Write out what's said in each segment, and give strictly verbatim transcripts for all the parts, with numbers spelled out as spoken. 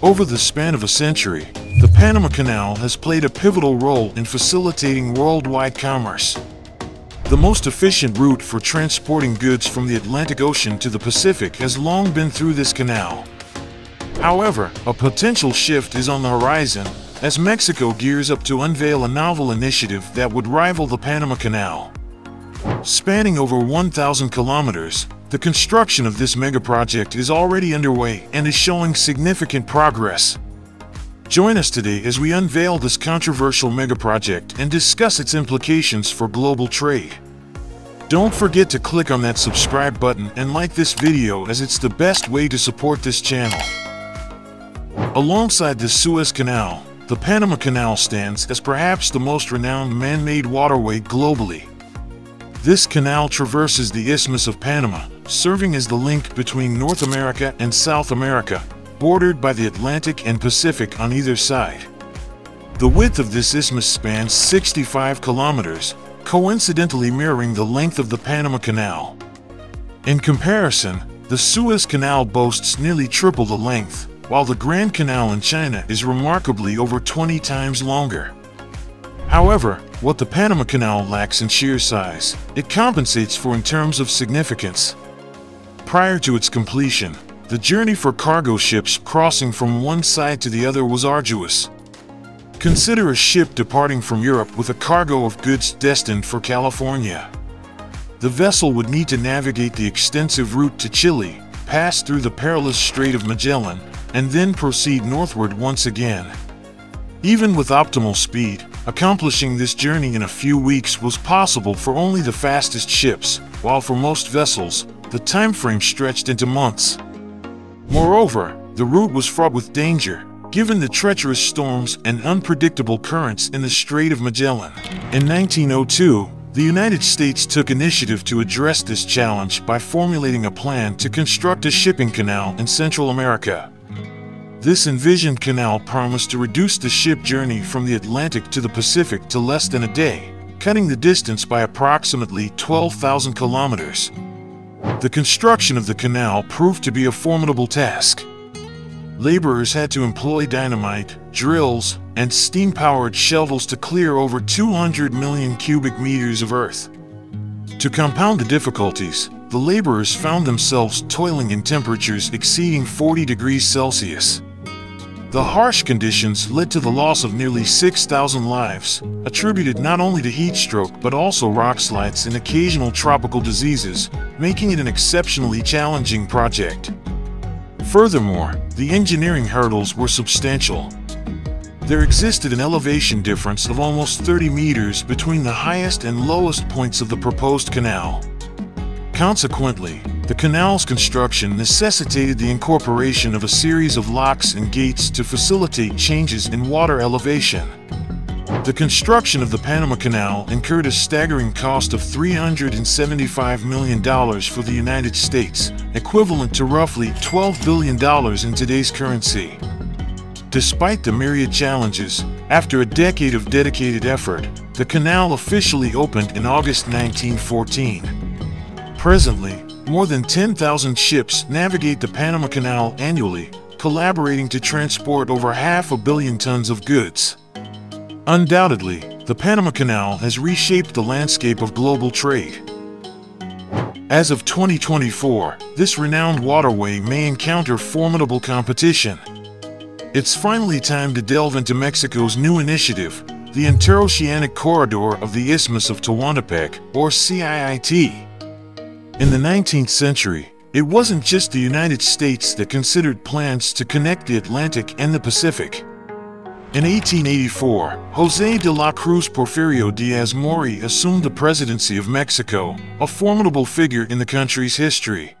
Over the span of a century, the Panama Canal has played a pivotal role in facilitating worldwide commerce. The most efficient route for transporting goods from the Atlantic Ocean to the Pacific has long been through this canal. However, a potential shift is on the horizon as Mexico gears up to unveil a novel initiative that would rival the Panama Canal. Spanning over one thousand kilometers, the construction of this megaproject is already underway and is showing significant progress. Join us today as we unveil this controversial megaproject and discuss its implications for global trade. Don't forget to click on that subscribe button and like this video, as it's the best way to support this channel. Alongside the Suez Canal, the Panama Canal stands as perhaps the most renowned man-made waterway globally. This canal traverses the Isthmus of Panama, serving as the link between North America and South America, bordered by the Atlantic and Pacific on either side. The width of this isthmus spans sixty-five kilometers, coincidentally mirroring the length of the Panama Canal. In comparison, the Suez Canal boasts nearly triple the length, while the Grand Canal in China is remarkably over twenty times longer. However, what the Panama Canal lacks in sheer size, it compensates for in terms of significance. Prior to its completion, the journey for cargo ships crossing from one side to the other was arduous. Consider a ship departing from Europe with a cargo of goods destined for California. The vessel would need to navigate the extensive route to Chile, pass through the perilous Strait of Magellan, and then proceed northward once again. Even with optimal speed, accomplishing this journey in a few weeks was possible for only the fastest ships, while for most vessels, the time frame stretched into months. Moreover, the route was fraught with danger, given the treacherous storms and unpredictable currents in the Strait of Magellan. In nineteen oh two, the United States took initiative to address this challenge by formulating a plan to construct a shipping canal in Central America. This envisioned canal promised to reduce the ship journey from the Atlantic to the Pacific to less than a day, cutting the distance by approximately twelve thousand kilometers. The construction of the canal proved to be a formidable task. Laborers had to employ dynamite, drills, and steam-powered shovels to clear over two hundred million cubic meters of earth. To compound the difficulties, the laborers found themselves toiling in temperatures exceeding forty degrees Celsius. The harsh conditions led to the loss of nearly six thousand lives, attributed not only to heat stroke but also rockslides and occasional tropical diseases, making it an exceptionally challenging project. Furthermore, the engineering hurdles were substantial. There existed an elevation difference of almost thirty meters between the highest and lowest points of the proposed canal. Consequently, the canal's construction necessitated the incorporation of a series of locks and gates to facilitate changes in water elevation. The construction of the Panama Canal incurred a staggering cost of three hundred seventy-five million dollars for the United States, equivalent to roughly twelve billion dollars in today's currency. Despite the myriad challenges, after a decade of dedicated effort, the canal officially opened in August nineteen fourteen. Presently, more than ten thousand ships navigate the Panama Canal annually, collaborating to transport over half a billion tons of goods. Undoubtedly, the Panama Canal has reshaped the landscape of global trade. As of twenty twenty-four, this renowned waterway may encounter formidable competition. It's finally time to delve into Mexico's new initiative, the Interoceanic Corridor of the Isthmus of Tehuantepec, or C I I T. In the nineteenth century, it wasn't just the United States that considered plans to connect the Atlantic and the Pacific. In eighteen eighty-four, José de la Cruz Porfirio Díaz Mori assumed the presidency of Mexico, a formidable figure in the country's history.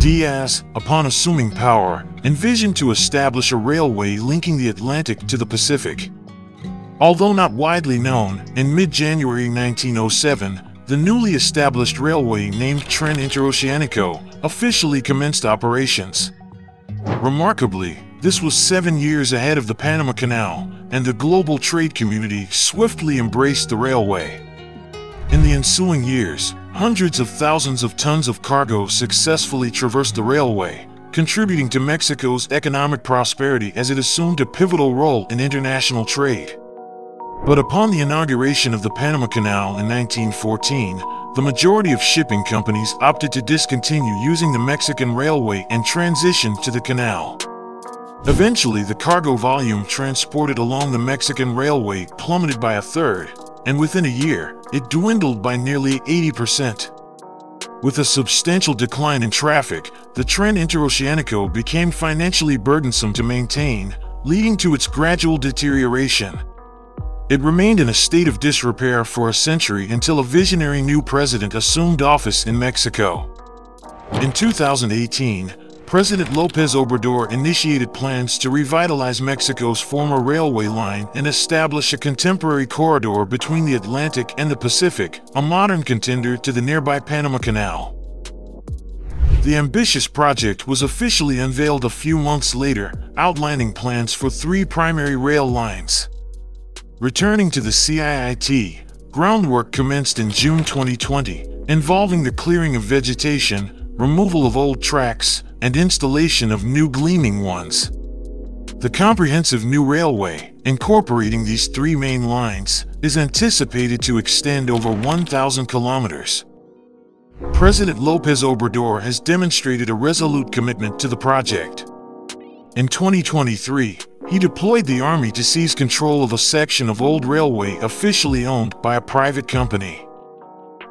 Díaz, upon assuming power, envisioned to establish a railway linking the Atlantic to the Pacific. Although not widely known, in mid-January nineteen oh seven, the newly established railway named Tren Interoceanico officially commenced operations. Remarkably, this was seven years ahead of the Panama Canal, and the global trade community swiftly embraced the railway. In the ensuing years, hundreds of thousands of tons of cargo successfully traversed the railway, contributing to Mexico's economic prosperity as it assumed a pivotal role in international trade. But upon the inauguration of the Panama Canal in nineteen fourteen, the majority of shipping companies opted to discontinue using the Mexican railway and transition to the canal. Eventually, the cargo volume transported along the Mexican railway plummeted by a third, and within a year, it dwindled by nearly eighty percent. With a substantial decline in traffic, the tren interoceanico became financially burdensome to maintain, leading to its gradual deterioration. It remained in a state of disrepair for a century until a visionary new president assumed office in Mexico. In two thousand eighteen, President López Obrador initiated plans to revitalize Mexico's former railway line and establish a contemporary corridor between the Atlantic and the Pacific, a modern contender to the nearby Panama Canal. The ambitious project was officially unveiled a few months later, outlining plans for three primary rail lines. Returning to the C I I T, groundwork commenced in June twenty twenty, involving the clearing of vegetation, removal of old tracks, and installation of new gleaming ones. The comprehensive new railway, incorporating these three main lines, is anticipated to extend over one thousand kilometers. President López Obrador has demonstrated a resolute commitment to the project. In twenty twenty-three, he deployed the army to seize control of a section of old railway officially owned by a private company.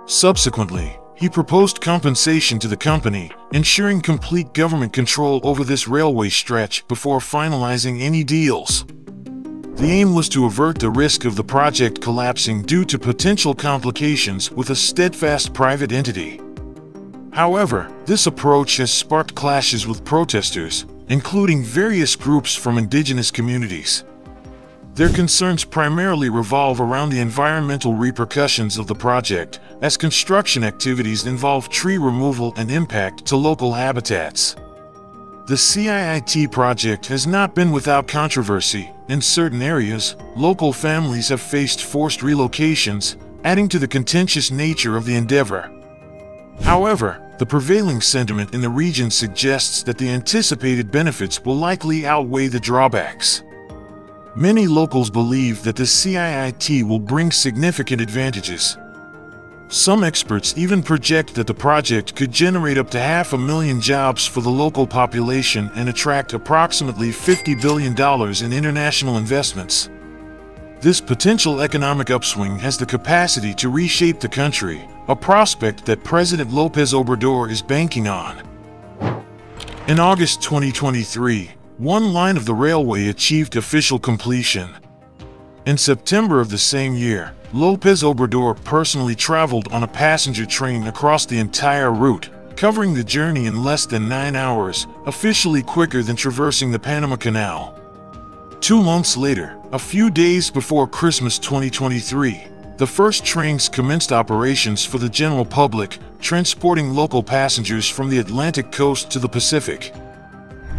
Subsequently, he proposed compensation to the company, ensuring complete government control over this railway stretch before finalizing any deals. The aim was to avert the risk of the project collapsing due to potential complications with a steadfast private entity. However, this approach has sparked clashes with protesters, including various groups from indigenous communities. Their concerns primarily revolve around the environmental repercussions of the project, as construction activities involve tree removal and impact to local habitats. The C I I T project has not been without controversy. In certain areas, local families have faced forced relocations, adding to the contentious nature of the endeavor. However, the prevailing sentiment in the region suggests that the anticipated benefits will likely outweigh the drawbacks. Many locals believe that the C I I T will bring significant advantages. Some experts even project that the project could generate up to half a million jobs for the local population and attract approximately fifty billion dollars in international investments. This potential economic upswing has the capacity to reshape the country, a prospect that President López Obrador is banking on. In August twenty twenty-three, one line of the railway achieved official completion. In September of the same year, López Obrador personally traveled on a passenger train across the entire route, covering the journey in less than nine hours, officially quicker than traversing the Panama Canal. Two months later, a few days before Christmas twenty twenty-three, the first trains commenced operations for the general public, transporting local passengers from the Atlantic coast to the Pacific.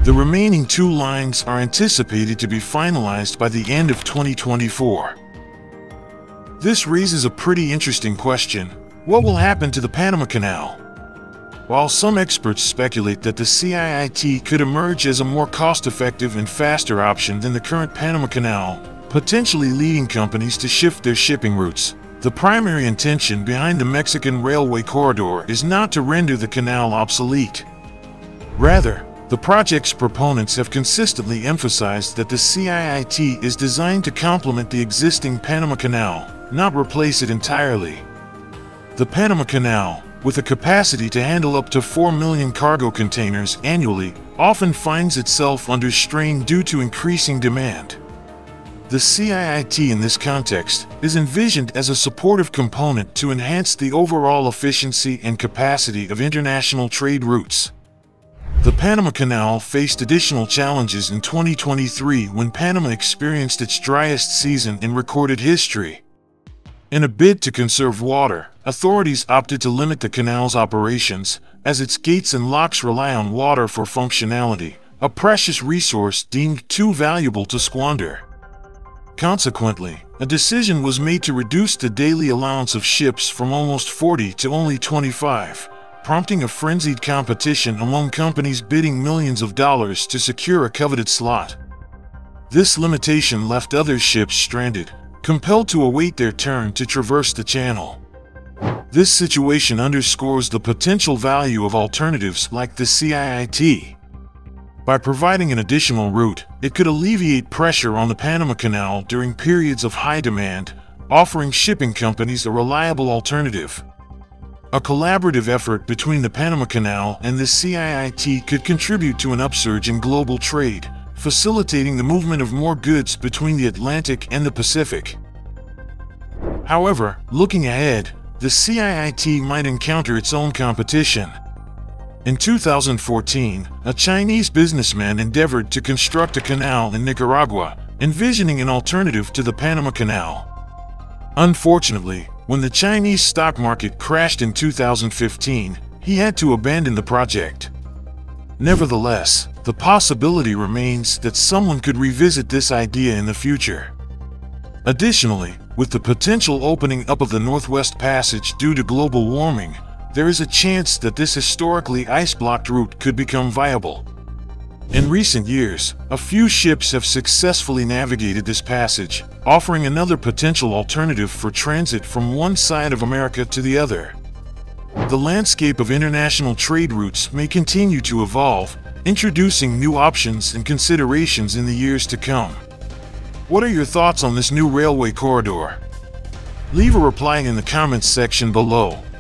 The remaining two lines are anticipated to be finalized by the end of twenty twenty-four. This raises a pretty interesting question: what will happen to the Panama Canal? While some experts speculate that the C I I T could emerge as a more cost-effective and faster option than the current Panama Canal, potentially leading companies to shift their shipping routes, the primary intention behind the Mexican railway corridor is not to render the canal obsolete. Rather, the project's proponents have consistently emphasized that the C I I T is designed to complement the existing Panama Canal, not replace it entirely. The Panama Canal, with a capacity to handle up to four million cargo containers annually, often finds itself under strain due to increasing demand. The C I I T in this context is envisioned as a supportive component to enhance the overall efficiency and capacity of international trade routes. The Panama Canal faced additional challenges in twenty twenty-three when Panama experienced its driest season in recorded history. In a bid to conserve water, authorities opted to limit the canal's operations, as its gates and locks rely on water for functionality, a precious resource deemed too valuable to squander. Consequently, a decision was made to reduce the daily allowance of ships from almost forty to only twenty-five, prompting a frenzied competition among companies bidding millions of dollars to secure a coveted slot. This limitation left other ships stranded, compelled to await their turn to traverse the channel. This situation underscores the potential value of alternatives like the C I I T. By providing an additional route, it could alleviate pressure on the Panama Canal during periods of high demand, offering shipping companies a reliable alternative. A collaborative effort between the Panama Canal and the C I I T could contribute to an upsurge in global trade, facilitating the movement of more goods between the Atlantic and the Pacific. However, looking ahead, the C I I T might encounter its own competition. In two thousand fourteen, a Chinese businessman endeavored to construct a canal in Nicaragua, envisioning an alternative to the Panama Canal. Unfortunately, when the Chinese stock market crashed in two thousand fifteen, he had to abandon the project. Nevertheless, the possibility remains that someone could revisit this idea in the future. Additionally, with the potential opening up of the Northwest Passage due to global warming, there is a chance that this historically ice-blocked route could become viable. In recent years, a few ships have successfully navigated this passage, offering another potential alternative for transit from one side of America to the other. The landscape of international trade routes may continue to evolve, introducing new options and considerations in the years to come. What are your thoughts on this new railway corridor? Leave a reply in the comments section below.